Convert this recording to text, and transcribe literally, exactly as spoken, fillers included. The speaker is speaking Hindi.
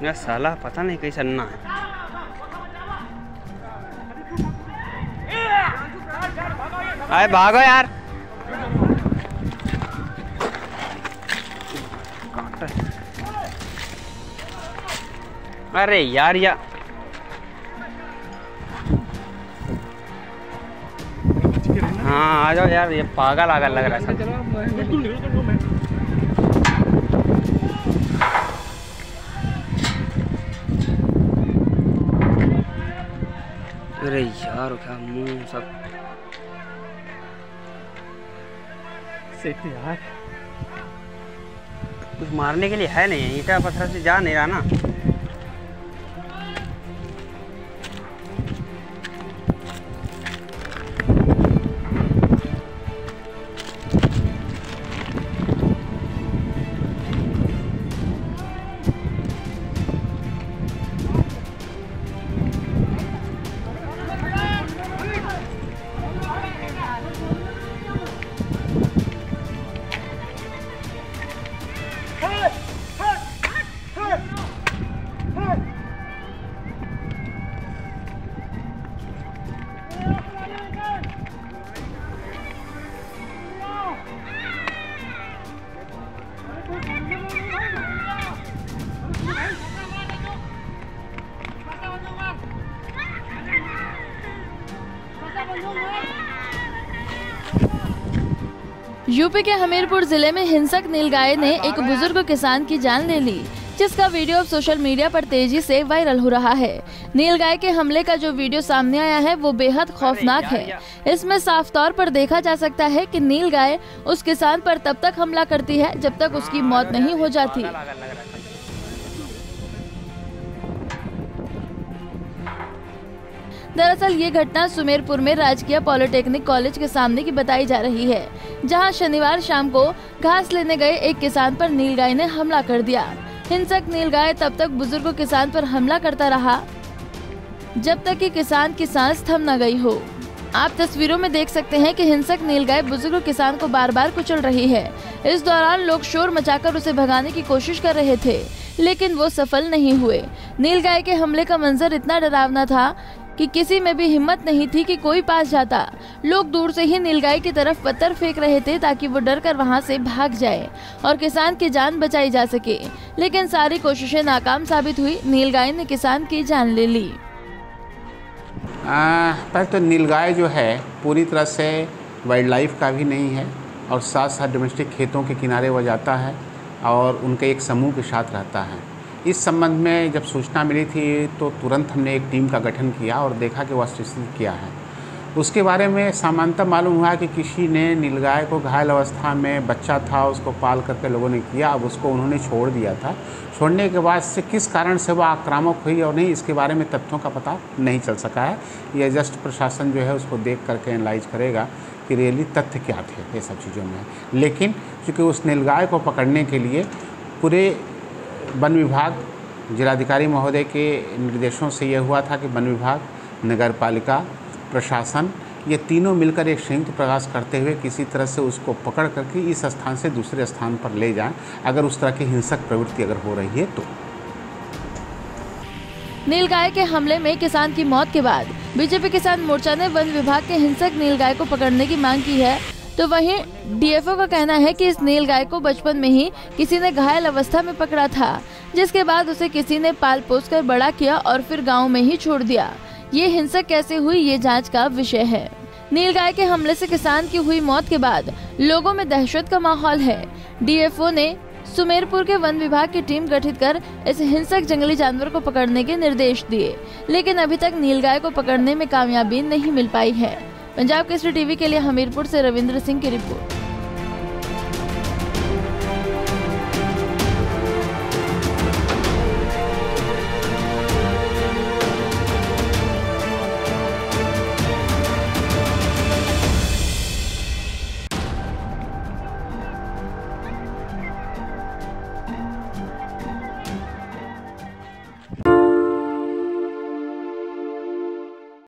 मेरा साला पता नहीं कैसा अन्ना है। अरे भागो यार, अरे यार यार हाँ आ जाओ यार, ये पागल आगल लग रहा है सब। अरे यार क्या मुंह सब यार, कुछ मारने के लिए है नहीं, ईटा पत्थर से जा नहीं रहा ना। यूपी के हमीरपुर जिले में हिंसक नीलगाय ने एक बुजुर्ग किसान की जान ले ली, जिसका वीडियो अब सोशल मीडिया पर तेजी से वायरल हो रहा है। नीलगाय के हमले का जो वीडियो सामने आया है वो बेहद खौफनाक है। इसमें साफ तौर पर देखा जा सकता है कि नीलगाय उस किसान पर तब तक हमला करती है जब तक उसकी मौत नहीं हो जाती। दरअसल ये घटना सुमेरपुर में राजकीय पॉलिटेक्निक कॉलेज के सामने की बताई जा रही है, जहां शनिवार शाम को घास लेने गए एक किसान पर नीलगाय ने हमला कर दिया। हिंसक नीलगाय तब तक बुजुर्ग किसान पर हमला करता रहा जब तक कि किसान की सांस थम न गई हो। आप तस्वीरों में देख सकते हैं कि हिंसक नीलगाय बुजुर्ग किसान को बार बार कुचल रही है। इस दौरान लोग शोर मचाकर उसे भगाने की कोशिश कर रहे थे, लेकिन वो सफल नहीं हुए। नीलगाय के हमले का मंजर इतना डरावना था कि किसी में भी हिम्मत नहीं थी कि कोई पास जाता। लोग दूर से ही नीलगाय की तरफ पत्थर फेंक रहे थे ताकि वो डरकर वहां से भाग जाए और किसान की जान बचाई जा सके, लेकिन सारी कोशिशें नाकाम साबित हुई। नीलगाय ने किसान की जान ले ली। पहले तो नीलगाय जो है पूरी तरह से वाइल्ड लाइफ का भी नहीं है, और साथ साथ डोमेस्टिक खेतों के किनारे वह जाता है और उनके एक समूह के साथ रहता है। इस संबंध में जब सूचना मिली थी तो तुरंत हमने एक टीम का गठन किया और देखा कि वह स्टेशन क्या है। उसके बारे में सामान्यतः मालूम हुआ कि किसी ने नीलगाय को घायल अवस्था में, बच्चा था, उसको पाल करके लोगों ने किया। अब उसको उन्होंने छोड़ दिया था। छोड़ने के बाद से किस कारण से वह आक्रामक हुई और नहीं, इसके बारे में तथ्यों का पता नहीं चल सका है। यह जस्ट प्रशासन जो है उसको देख करके एनालाइज करेगा कि रियली तथ्य क्या थे ये सब चीज़ों में। लेकिन चूँकि उस नीलगाय को पकड़ने के लिए पूरे वन विभाग, जिलाधिकारी महोदय के निर्देशों से यह हुआ था कि वन विभाग, नगर पालिका, प्रशासन, ये तीनों मिलकर एक संयुक्त प्रयास करते हुए किसी तरह से उसको पकड़ करके इस स्थान से दूसरे स्थान पर ले जाएं, अगर उस तरह की हिंसक प्रवृत्ति अगर हो रही है तो। नीलगाय के हमले में किसान की मौत के बाद बीजेपी किसान मोर्चा ने वन विभाग के हिंसक नीलगाय को पकड़ने की मांग की है, तो वहीं डीएफओ का कहना है कि इस नीलगाय को बचपन में ही किसी ने घायल अवस्था में पकड़ा था, जिसके बाद उसे किसी ने पाल पोस कर बड़ा किया और फिर गांव में ही छोड़ दिया। ये हिंसक कैसे हुई, ये जांच का विषय है। नीलगाय के हमले से किसान की हुई मौत के बाद लोगों में दहशत का माहौल है। डीएफओ ने सुमेरपुर के वन विभाग की टीम गठित कर इस हिंसक जंगली जानवर को पकड़ने के निर्देश दिए, लेकिन अभी तक नीलगाय को पकड़ने में कामयाबी नहीं मिल पाई है। पंजाब केसरी टीवी के लिए हमीरपुर से रविंद्र सिंह की रिपोर्ट।